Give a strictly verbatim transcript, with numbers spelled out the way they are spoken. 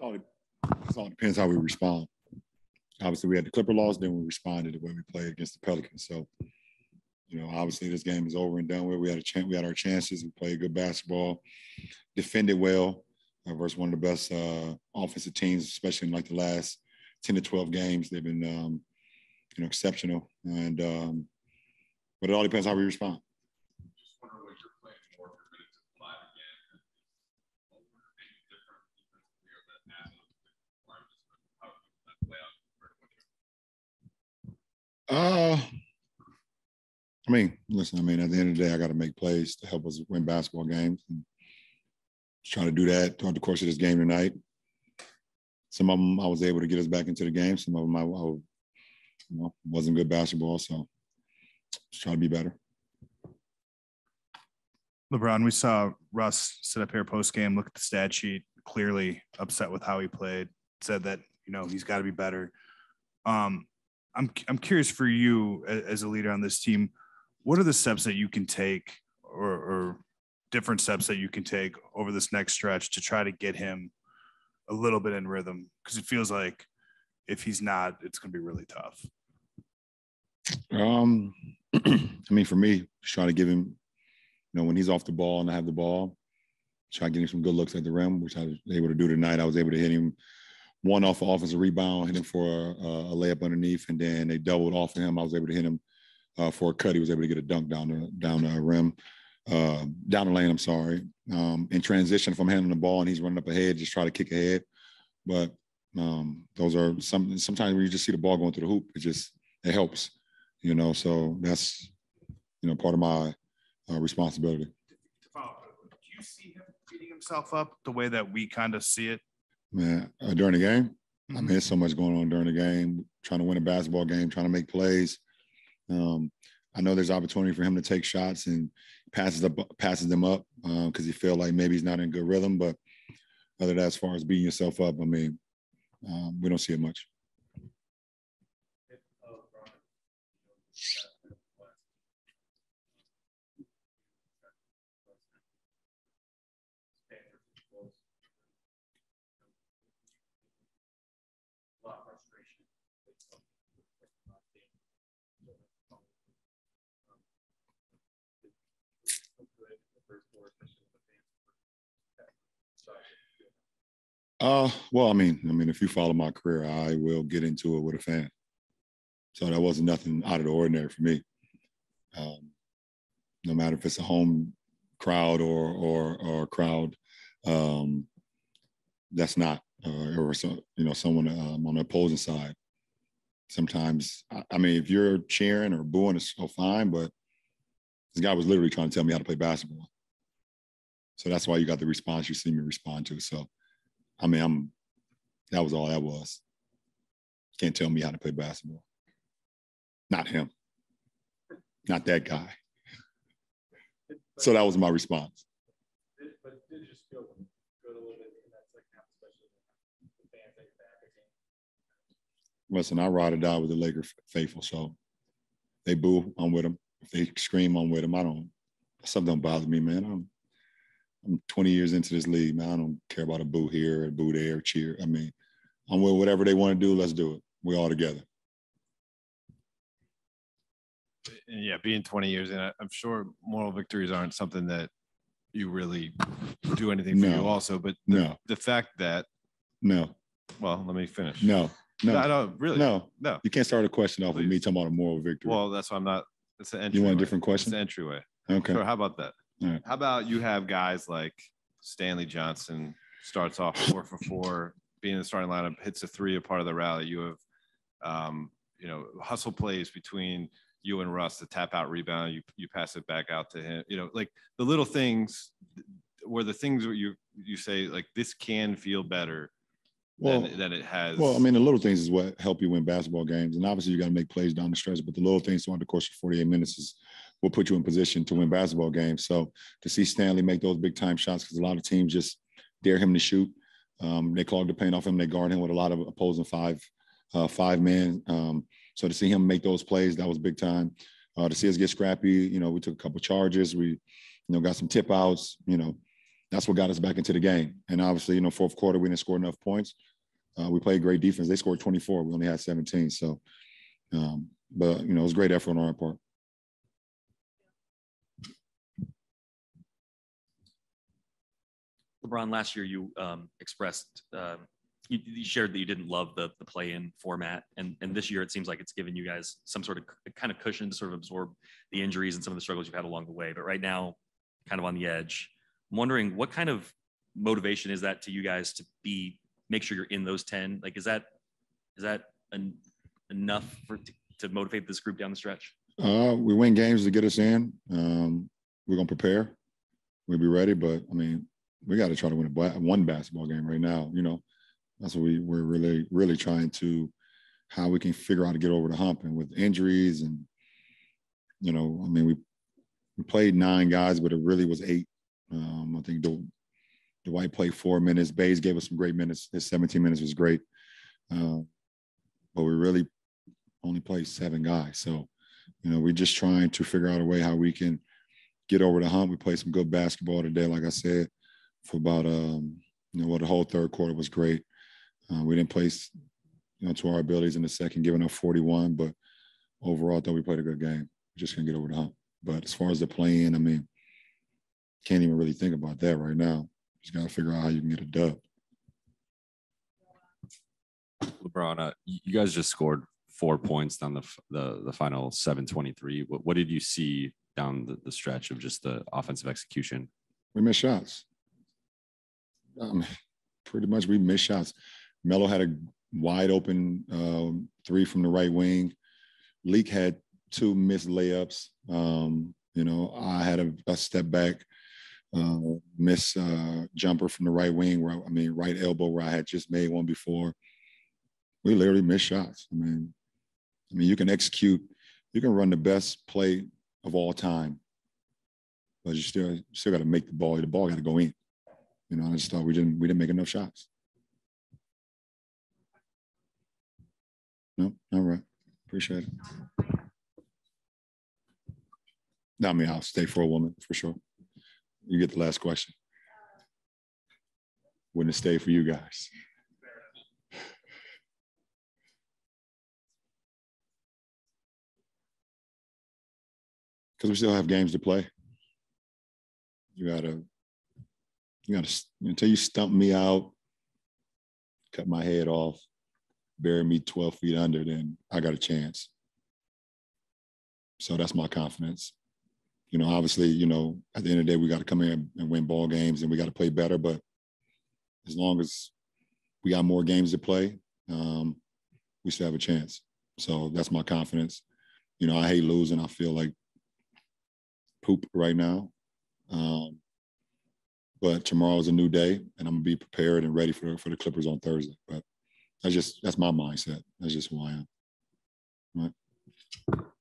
all, it all depends how we respond. Obviously, we had the Clipper loss, then we responded the way we played against the Pelicans. So, you know, obviously this game is over and done with. We had a chance. We had our chances. We played good basketball, defended well uh, versus one of the best uh, offensive teams, especially in like the last ten to twelve games. They've been, um, you know, exceptional. And um, but it all depends how we respond. Uh, I mean, listen, I mean, at the end of the day, I got to make plays to help us win basketball games. And trying to do that throughout the course of this game tonight. Some of them I was able to get us back into the game. Some of them I, I you know, wasn't good basketball, so just trying to be better. LeBron, we saw Russ sit up here post-game, look at the stat sheet, clearly upset with how he played, said that, you know, he's got to be better. Um. I'm I'm curious for you as a leader on this team, what are the steps that you can take or, or different steps that you can take over this next stretch to try to get him a little bit in rhythm? Because it feels like if he's not, it's going to be really tough. Um, I mean, for me, just trying to give him, you know, when he's off the ball and I have the ball, try to get him some good looks at the rim, which I was able to do tonight. I was able to hit him one off an offensive rebound, hit him for a, a layup underneath, and then they doubled off of him. I was able to hit him uh, for a cut. He was able to get a dunk down the down the rim, uh, down the lane. I'm sorry. Um, in transition, if I'm handling the ball and he's running up ahead, just try to kick ahead. But um, those are some. Sometimes when you just see the ball going through the hoop, it just it helps, you know. So that's you know part of my uh, responsibility. To follow up, do you see him beating himself up the way that we kind of see it? Man, uh, during the game, mm-hmm. I mean, there's so much going on during the game, trying to win a basketball game, trying to make plays. Um, I know there's opportunity for him to take shots and passes up, passes them up because um, he feels like maybe he's not in good rhythm. But other than that, as far as beating yourself up, I mean, um, we don't see it much. Uh, well, I mean, I mean, if you follow my career, I will get into it with a fan. So that wasn't nothing out of the ordinary for me. Um, no matter if it's a home crowd or or or crowd, um, that's not uh, or so, you know someone um, on the opposing side. Sometimes, I, I mean, if you're cheering or booing, it's so fine. But this guy was literally trying to tell me how to play basketball. So that's why you got the response you see me respond to. So. I mean, I'm, that was all that was. Can't tell me how to play basketball. Not him. Not that guy. So that was my response. But it did just feel good a little bit in that second half, especially the fans that you're back again. Listen, I ride or die with the Lakers faithful. So they boo, I'm with them. If they scream, I'm with them. I don't, stuff don't bother me, man. I'm, I'm twenty years into this league, man. I don't care about a boo here, a boo there, cheer. I mean, I'm with whatever they want to do. Let's do it. We're all together. Yeah, being twenty years in, I'm sure moral victories aren't something that you really do anything for no, you also. But the, no. the fact that – No. Well, let me finish. No. No. No, I don't, really. No. No. You can't start a question off Please. with me talking about a moral victory. Well, that's why I'm not – it's an entryway. You want a different question? It's an entryway. Okay. So how about that? Right. How about you have guys like Stanley Johnson starts off four for four, being in the starting lineup, hits a three, a part of the rally. You have, um, you know, hustle plays between you and Russ, the tap out rebound, you you pass it back out to him. You know, like the little things where the things where you you say like this can feel better well, than, than it has. Well, I mean, the little things is what help you win basketball games, and obviously you got to make plays down the stretch. But the little things throughout the course of forty-eight minutes is. Will put you in position to win basketball games. So to see Stanley make those big time shots, because a lot of teams just dare him to shoot. Um, they clog the paint off him. They guard him with a lot of opposing five, uh, five men. Um, so to see him make those plays, that was big time. Uh, to see us get scrappy, you know, we took a couple charges. We, you know, got some tip outs, you know, that's what got us back into the game. And obviously, you know, fourth quarter, we didn't score enough points. Uh, we played great defense. They scored twenty-four. We only had seventeen. So, um, but, you know, it was a great effort on our part. LeBron, last year you um, expressed, uh, you, you shared that you didn't love the, the play-in format. And, and this year it seems like it's given you guys some sort of kind of cushion to sort of absorb the injuries and some of the struggles you've had along the way. But right now, kind of on the edge, I'm wondering what kind of motivation is that to you guys to be, make sure you're in those ten? Like, is that, is that an, enough for, to, to motivate this group down the stretch? Uh, we win games to get us in. Um, we're going to prepare. We'll be ready. But, I mean, we got to try to win a, one basketball game right now. You know, that's what we, we're really, really trying to, how we can figure out to get over the hump. And with injuries and, you know, I mean, we, we played nine guys, but it really was eight. Um, I think the Dwight played four minutes. Bays gave us some great minutes. His seventeen minutes was great. Uh, but we really only played seven guys. So, you know, we're just trying to figure out a way how we can get over the hump. We played some good basketball today, like I said, for about, um, you know, well, the whole third quarter was great. Uh, we didn't play, you know, to our abilities in the second, giving up forty-one. But overall, I thought we played a good game. We just couldn't get over the hump. But as far as the play-in, I mean, can't even really think about that right now. Just got to figure out how you can get a dub. LeBron, uh, you guys just scored four points down the the, the final seven twenty-three. What, what did you see down the, the stretch of just the offensive execution? We missed shots. Um, pretty much we missed shots. Melo had a wide open um, three from the right wing. Leak had two missed layups. Um, you know, I had a, a step back. Uh, miss uh, jumper from the right wing, where I mean, right elbow, where I had just made one before. We literally missed shots. I mean, I mean, you can execute, you can run the best play of all time, but you still you still got to make the ball. The ball got to go in. You know, I just thought we didn't we didn't make enough shots. No, all right, appreciate it. No, I mean, I'll stay for a woman for sure. You get the last question. Wouldn't it stay for you guys? Because we still have games to play. You gotta, you gotta, until you stump me out, cut my head off, bury me twelve feet under, then I got a chance. So that's my confidence. You know, obviously, you know, at the end of the day, we got to come in and win ball games and we got to play better. But as long as we got more games to play, um, we still have a chance. So that's my confidence. You know, I hate losing. I feel like poop right now. Um, but tomorrow is a new day and I'm going to be prepared and ready for, for the Clippers on Thursday. But that's just, that's my mindset. That's just who I am. All right.